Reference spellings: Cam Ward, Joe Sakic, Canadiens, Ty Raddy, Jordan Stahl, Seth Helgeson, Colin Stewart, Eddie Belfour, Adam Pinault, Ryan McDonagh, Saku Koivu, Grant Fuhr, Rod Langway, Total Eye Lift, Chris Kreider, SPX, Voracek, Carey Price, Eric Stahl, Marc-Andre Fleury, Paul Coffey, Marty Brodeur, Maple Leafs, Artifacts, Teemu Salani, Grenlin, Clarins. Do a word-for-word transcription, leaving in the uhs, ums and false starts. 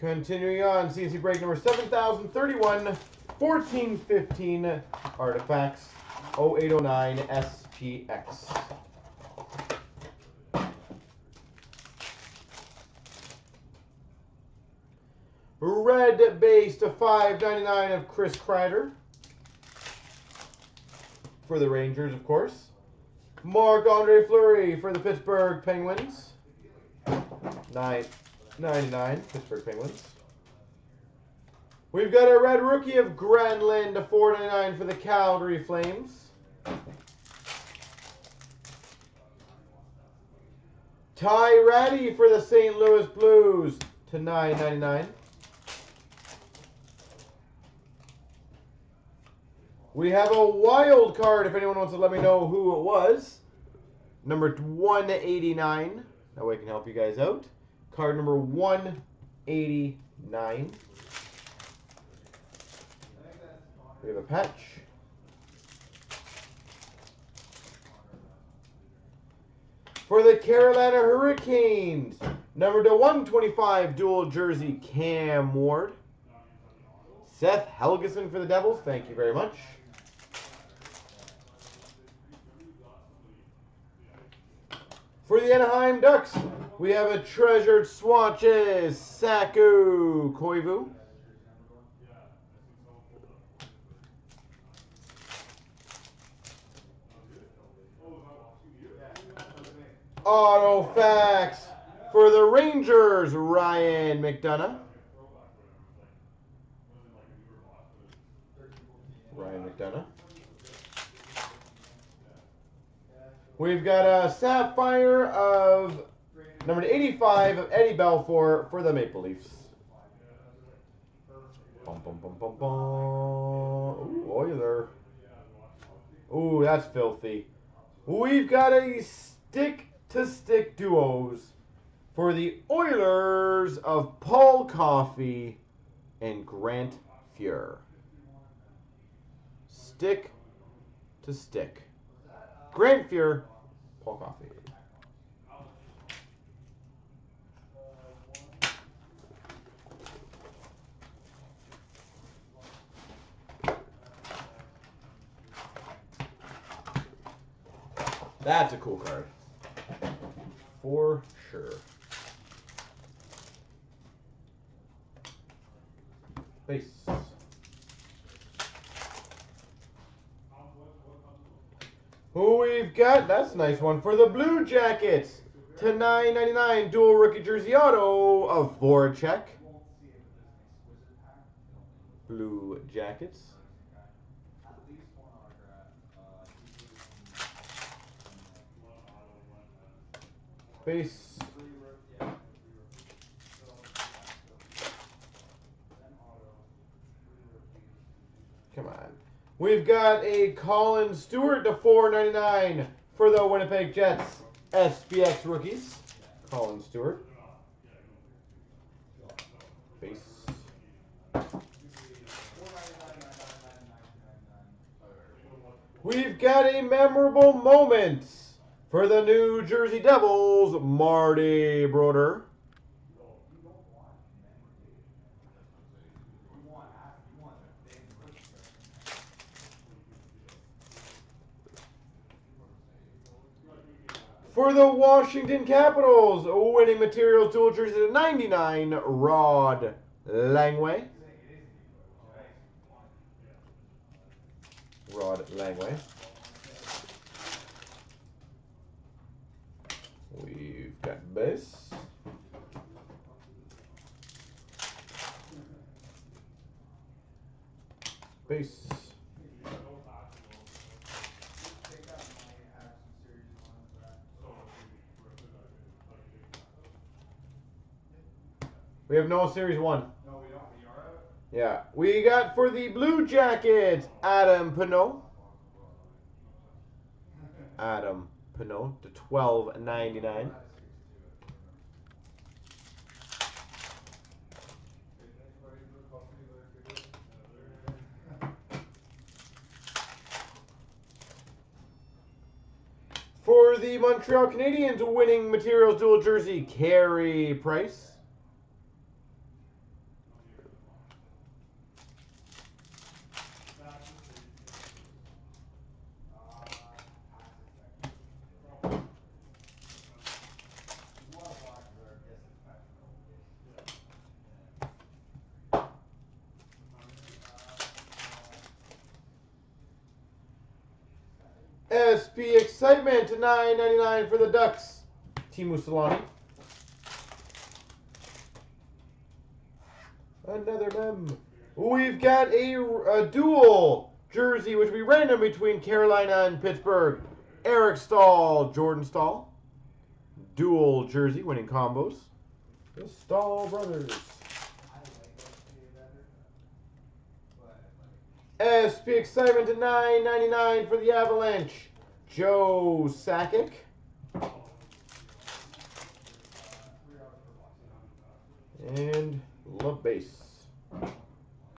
Continuing on, C N C break number seven thousand thirty-one, fourteen fifteen, Artifacts, oh eight oh nine S P X. Red base to five ninety-nine of Chris Kreider. For the Rangers, of course. Marc-Andre Fleury for the Pittsburgh Penguins. nine ninety-nine, Pittsburgh Penguins. We've got a red rookie of Grenlin to four ninety-nine for the Calgary Flames. Ty Raddy for the Saint Louis Blues to nine ninety-nine. We have a wild card, if anyone wants to let me know who it was. Number one eighty-nine. That way I can help you guys out. Card number one eighty-nine. We have a patch. For the Carolina Hurricanes, number to one twenty-five dual jersey, Cam Ward. Seth Helgeson for the Devils. Thank you very much. For the Anaheim Ducks, we have a Treasured Swatches, Saku Koivu. Auto Fax for the Rangers, Ryan McDonagh. Ryan McDonagh. We've got a Sapphire of number eighty-five of Eddie Belfour for the Maple Leafs. Bum, bum, bum, bum, bum. Ooh, Oiler. Ooh, that's filthy. We've got a stick-to-stick duos for the Oilers of Paul Coffey and Grant Fuhr. Stick-to-stick. Grant Fuhr, Paul Coffey. That's a cool card. For sure. Base. Who we've got? That's a nice one. For the Blue Jackets, to nine ninety-nine dual rookie jersey auto of Voracek. Blue Jackets. Base. Come on. We've got a Colin Stewart to four ninety-nine for the Winnipeg Jets S P X rookies. Colin Stewart. Base. We've got a memorable moment. For the New Jersey Devils, Marty Brodeur. For the Washington Capitals, winning materials dual jersey to ninety-nine, Rod Langway. Rod Langway. We've got base. Base. We have no series one. No, we don't. We are out. Yeah. We got for the Blue Jackets, Adam Pinault. Adam Pinault to twelve ninety-nine. For the Montreal Canadiens, winning materials dual jersey, Carey Price. Be excitement to nine ninety-nine for the Ducks. Teemu Salani. Another mem. We've got a, a dual jersey, which we random between Carolina and Pittsburgh. Eric Stahl, Jordan Stahl. Dual jersey, winning combos. The Stahl brothers. S P excitement to nine ninety-nine for the Avalanche. Joe Sakic. And love base.